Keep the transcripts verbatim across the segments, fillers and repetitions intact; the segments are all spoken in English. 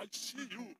I see you.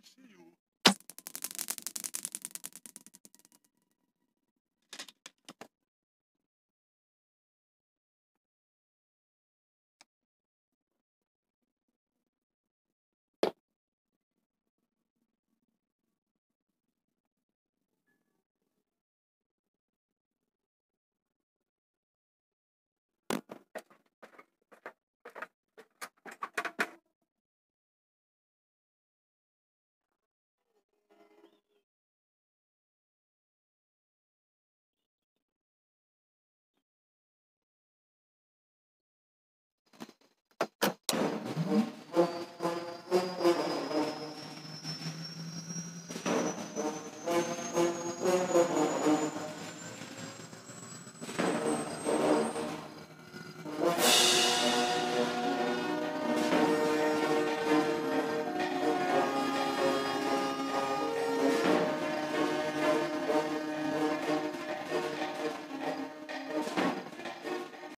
don't see you